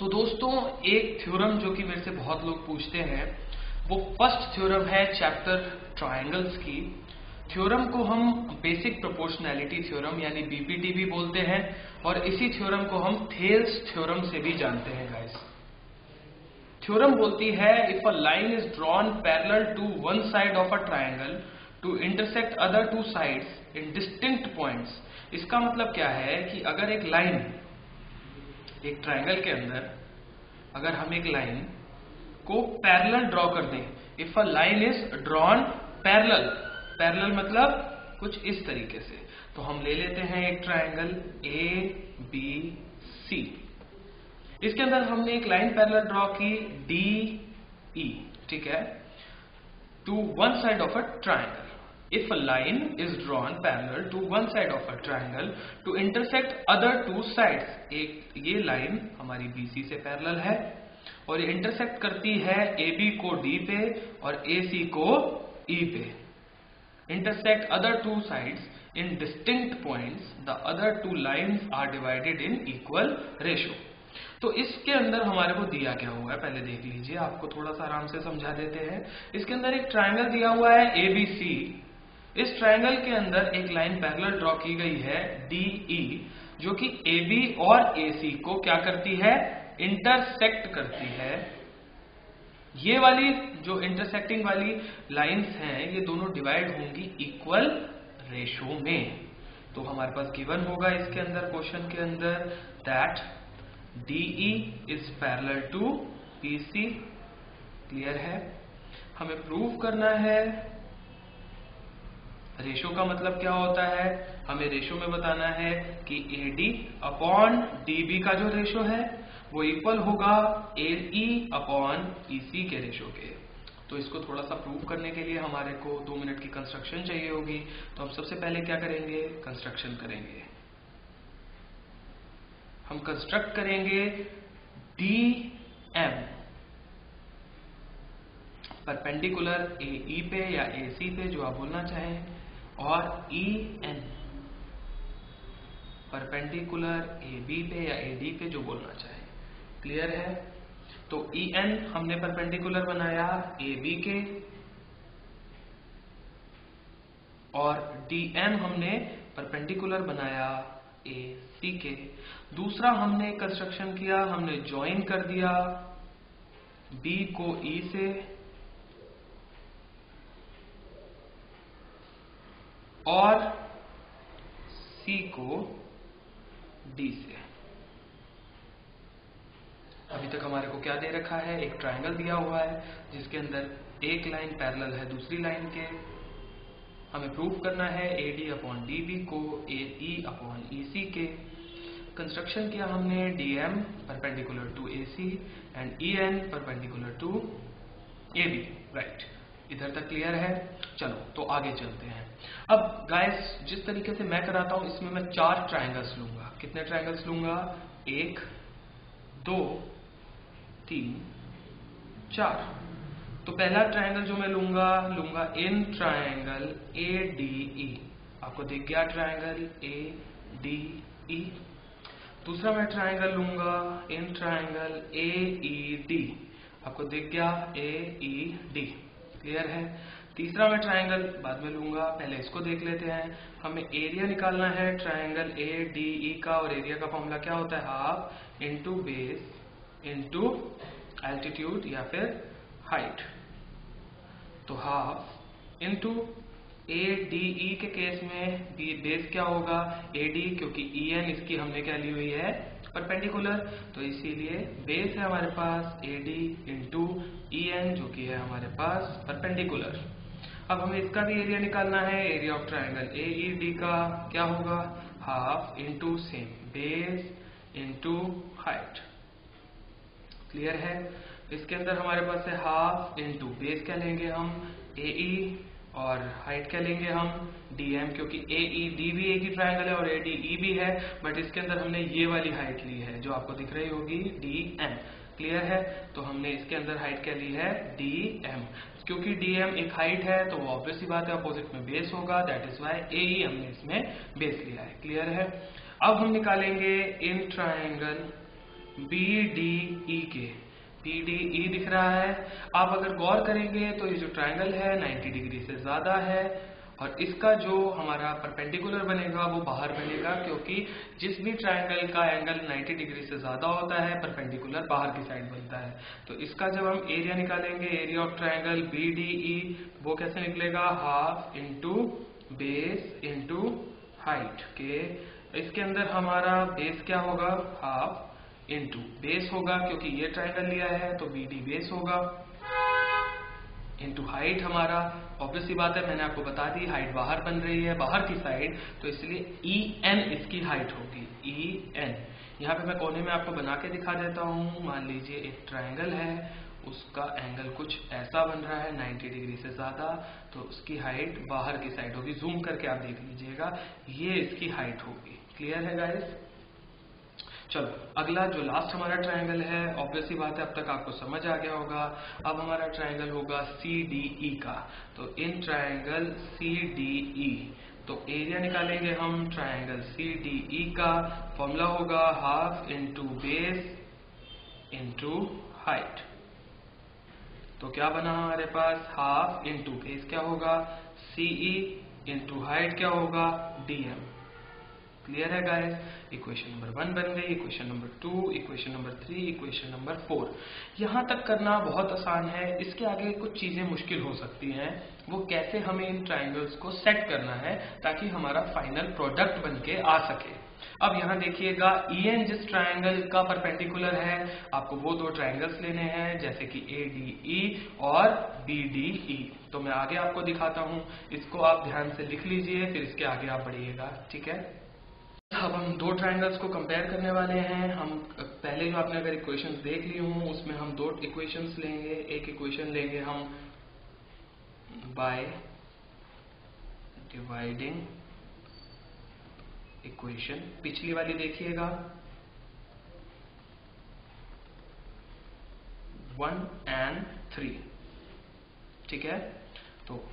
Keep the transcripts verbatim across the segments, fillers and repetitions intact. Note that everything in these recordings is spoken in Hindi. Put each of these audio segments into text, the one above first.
तो दोस्तों एक थ्योरम जो कि मेरे से बहुत लोग पूछते हैं वो फर्स्ट थ्योरम है चैप्टर ट्रायंगल्स की। थ्योरम को हम बेसिक प्रोपोर्शनैलिटी थ्योरम यानी बीपीटी भी बोलते हैं और इसी थ्योरम को हम थेल्स थ्योरम से भी जानते हैं गाइस। थ्योरम बोलती है if a line is drawn parallel to one side of a triangle to intersect other two sides in distinct points. इसका मतलब क्या है कि अगर एक लाइन एक ट्रायंगल के अंदर अगर हम एक लाइन को पैरेलल ड्रॉ कर दें, if a line is drawn parallel, parallel मतलब कुछ इस तरीके से, तो हम ले लेते हैं एक ट्रायंगल ए बी सी, इसके अंदर हमने एक लाइन पैरेलल ड्रॉ की डी ई, ठीक है, to one side of a triangle. If a line is drawn parallel to one side of a triangle to intersect other two sides, एक ये लाइन हमारी B C से पैरेलल है और ये इंटरसेक्ट करती है A B को D पे और A C को E पे। Intersect other two sides in distinct points, the other two lines are divided in equal ratio. तो इसके अंदर हमारे को दिया क्या हुआ है पहले देख लीजिए, आपको थोड़ा सा आराम से समझा देते हैं। इसके अंदर एक ट्रायंगल दिया हुआ है A B C, इस ट्रायंगल के अंदर एक लाइन पैरेलल ड्रॉ की गई है D E जो कि A B और A C को क्या करती है, इंटरसेक्ट करती है। ये वाली जो इंटरसेक्टिंग वाली लाइंस हैं ये दोनों डिवाइड होंगी इक्वल रेशो में। तो हमारे पास गिवन होगा इसके अंदर क्वेश्चन के अंदर that D E is parallel to P C। Clear है, हमें प्रूव करना है रेशो का मतलब क्या होता है, हमें रेशो में बताना है कि A D upon D B का जो रेशो है वो इक्वल होगा A E upon E C के रेशो के। तो इसको थोड़ा सा प्रूव करने के लिए हमारे को दो मिनट की कंस्ट्रक्शन चाहिए होगी। तो हम सबसे पहले क्या करेंगे, कंस्ट्रक्शन करेंगे। हम कंस्ट्रक्ट करेंगे D M perpendicular A E पे या A C पे जो आप बोलना चाहें, और E N perpendicular A B पे या A D पे जो बोलना चाहें। क्लियर है, तो E N हमने परपेंडिकुलर बनाया A B के और D M हमने परपेंडिकुलर बनाया A C के। दूसरा हमने कंस्ट्रक्शन किया, हमने ज्वाइन कर दिया B को E से और C को D से। अभी तक हमारे को क्या दे रखा है, एक ट्रायंगल दिया हुआ है जिसके अंदर एक लाइन पैरेलल है दूसरी लाइन के। हमें प्रूव करना है A D upon D B को A E upon E C के। कंस्ट्रक्शन किया हमने D M perpendicular to A C and E N perpendicular to A B, right. इधर तक क्लियर है, चलो तो आगे चलते हैं। अब गाइस जिस तरीके से मैं कराता हूं इसमें मैं चार ट्रायंगल्स लूंगा। कितने ट्रायंगल्स लूंगा, एक दो तीन चार। तो पहला ट्रायंगल जो मैं लूंगा लूंगा in triangle A D E, आपको दिख गया ट्रायंगल A D E। दूसरा मैं ट्रायंगल लूंगा in triangle A E D, आपको दिख गया A E D। क्लियर है, तीसरा मैं ट्रायंगल बाद में लूंगा, पहले इसको देख लेते हैं। हमें एरिया निकालना है ट्रायंगल A D E का, और एरिया का फॉर्मूला क्या होता है, half into base into altitude या फिर हाइट। तो half into A D E के केस में बेस क्या होगा A D, क्योंकि E N इसकी हमने क्या ली हुई है परपेंडिकुलर, तो इसीलिए बेस है हमारे पास A D into E N जो कि है हमारे पास परपेंडिकुलर। अब हमें इसका भी एरिया निकालना है, area of triangle A E D का क्या होगा, half into same base into height. Clear है, इसके अंदर हमारे पास है हाफ इंटू बेस क्या लेंगे हम A E और हाइट क्या लेंगे हम D M, क्योंकि A E D भी एक ही ट्रायंगल है और A D E भी है, बट इसके अंदर हमने ये वाली हाइट ली है जो आपको दिख रही होगी D M। क्लियर है, तो हमने इसके अंदर हाइट क्या ली है D M, क्योंकि D M एक हाइट है तो ऑब्वियस ही बात है अपोजिट में बेस होगा, that is why A E हमने इसमें बेस लिया है। क्लियर है, अब हम निकालेंगे इन ट्रायंगल बी डी ई के, बी डी ई दिख रहा है। आप अगर गौर करेंगे तो ये जो ट्रायंगल है नब्बे डिग्री से ज्यादा है और इसका जो हमारा परपेंडिकुलर बनेगा वो बाहर बनेगा, क्योंकि जिस भी ट्रायंगल का एंगल नब्बे डिग्री से ज्यादा होता है परपेंडिकुलर बाहर की साइड बनता है। तो इसका जब हम एरिया निकालेंगे, एरिया ऑफ ट्रायंगल बीडीई, वो कैसे निकलेगा, half into base into height के। इसके अंदर हमारा बेस क्या होगा, हाफ इंटू बेस होगा क्योंकि ये ट्रायंगल लिया है तो बी डी बेस होगा, इंटू हाइट। हमारा ऑब्वियस सी बात है, मैंने आपको बता दी हाइट बाहर बन रही है बाहर की साइड, तो इसलिए ई एन इसकी हाइट होगी, ई एन। यहाँ पे मैं कोने में आपको बना के दिखा देता हूँ। मान लीजिए एक ट्रायंगल है, उसका एंगल कुछ ऐसा बन रहा है नब्बे डिग्री से ज्यादा, तो उसकी हाइट बाहर की साइड होगी। जूम करके आप देख लीजिएगा, ये इसकी हाइट होगी। क्लियर है गाइस? चलो अगला जो लास्ट हमारा ट्रायंगल है, ऑब्वियसली बात है अब तक आपको समझ आ गया होगा। अब हमारा ट्रायंगल होगा सीडीई का, तो इन ट्रायंगल सीडीई, तो एरिया निकालेंगे हम ट्रायंगल सीडीई का। फॉर्मूला होगा half into base into height. तो क्या बना हमारे पास, हाफ इंटू बेस क्या होगा सीई इंटू हाइट क्या होगा डीएम। क्लियर है गाइस? इक्वेशन नंबर वन बन गई, equation number two, equation number three, equation number four. यहाँ तक करना बहुत आसान है, इसके आगे कुछ चीजें मुश्किल हो सकती हैं। वो कैसे हमें इन ट्रायंगल्स को सेट करना है ताकि हमारा फाइनल प्रोडक्ट बनके आ सके। अब यहाँ देखिएगा, E N जिस ट्रायंगल का परपेंडिकुलर है, आपको वो दो ट्रायंगल्स लेने हैं जैसे कि A D E और B D E। तो मैं आगे आपको दिखाता हूँ, इसको आप ध्यान से लिख लीजिए फिर इसके आगे आप बढ़िएगा, ठीक है। अब हम दो ट्रायंगल्स को कंपेयर करने वाले हैं। हम पहले जो आपने अगर इक्वेशंस देख ली हूं उसमें हम दो इक्वेशंस लेंगे। एक इक्वेशन लेंगे हम बाय डिवाइडिंग इक्वेशन, पिछली वाली देखिएगा, वन एंड थ्री, ठीक है। तो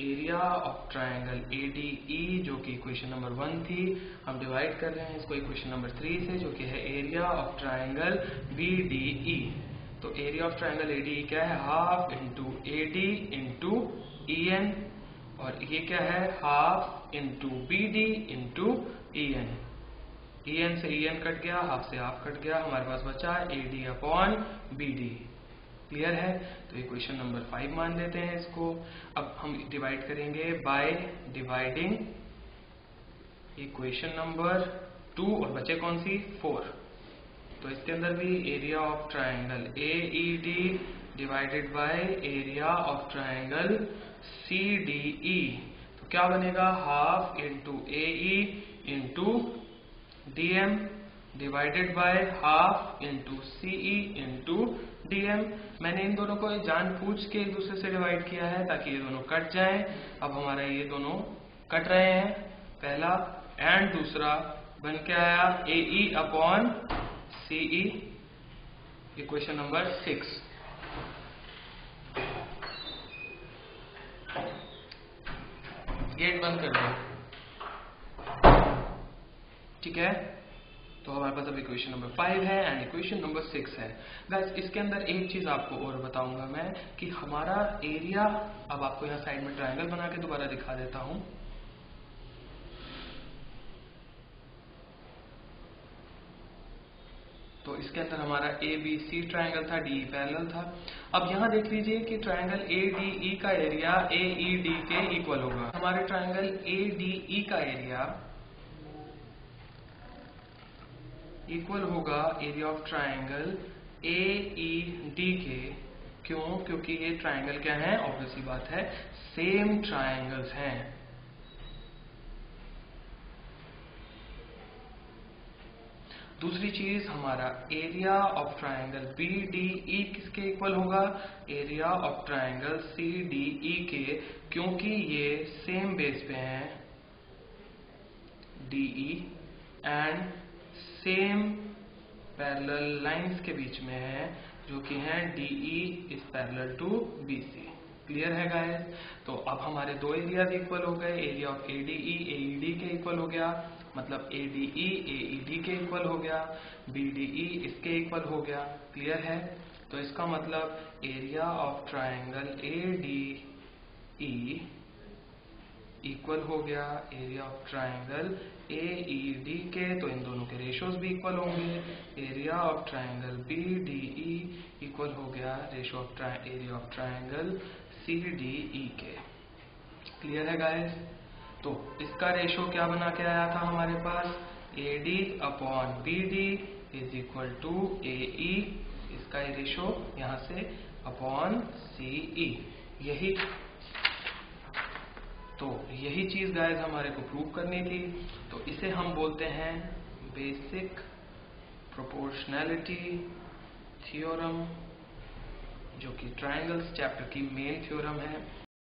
area of triangle A D E जो कि इक्वेशन नंबर वन थी, हम डिवाइड कर रहे हैं इसको इक्वेशन नंबर थ्री से जो कि है area of triangle B D E। तो area of triangle A D E क्या है, half into A D into E N, और ये क्या है half into B D into E N। E N से E N कट गया, हाफ से हाफ कट गया, हमारे पास बचा A D upon B D। Clear है? तो इक्वेशन नंबर फाइव मान लेते हैं इसको। अब हम डिवाइड करेंगे by dividing equation number two, और बचे कौन सी, फोर। तो इसके अंदर भी area of triangle A E D divided by area of triangle C D E, तो क्या बनेगा, half into A E into D M divided by half into C E into D M। मैंने इन दोनों को जानबूझ के एक दूसरे से डिवाइड किया है ताकि ये दोनों कट जाएं। अब हमारा ये दोनों कट रहे हैं, पहला एंड दूसरा बन के आया A E upon C E, equation number six. Gate बंद कर दो, ठीक है। तो हमारे पास अब इक्वेशन नंबर फाइव है एंड इक्वेशन नंबर सिक्स है। गाइस इसके अंदर एक चीज आपको और बताऊंगा मैं कि हमारा एरिया, अब आपको यहाँ साइड में ट्रायंगल बना के दोबारा दिखा देता हूं। तो इसके अंदर हमारा A B C ट्रायंगल था, D E पैरेलल था। अब यहाँ देख लीजिए कि ट्रायंगल A D E का एरिया A E D के इक्वल होगा। हमारे ट्रायंगल A D E का एरिया इक्वल होगा area of triangle A E D के। क्यों? क्योंकि ये ट्रायंगल क्या है, ऑब्वियसली बात है सेम ट्रायंगल्स हैं। दूसरी चीज, हमारा area of triangle B D E किसके इक्वल होगा, area of triangle C D E के, क्योंकि ये सेम बेस पे हैं D E and same parallel lines के बीच में है जो कि है D E is parallel to B C। Clear है गाइस? तो अब हमारे दो एरिया इक्वल हो गए, area of A D E A E D के इक्वल हो गया मतलब A D E A E D के इक्वल हो गया, B D E इसके इक्वल हो गया, क्लियर है। तो इसका मतलब area of triangle A D E equal हो गया area of triangle A E D के, तो इन दोनों के रेशियोज भी इक्वल होंगे। Area of triangle B D E equal हो गया ratio of area of triangle C D E के, क्लियर है गाइस। तो इसका रेशियो क्या बना के आया था हमारे पास, A D upon B D is equal to A E, इसका ये रेशियो यहां से अपॉन C E। यही तो यही चीज गाइस हमारे को प्रूव करनी थी। तो इसे हम बोलते हैं बेसिक प्रोपोर्शनैलिटी थ्योरम, जो कि ट्रायंगल्स चैप्टर की मेन थ्योरम है।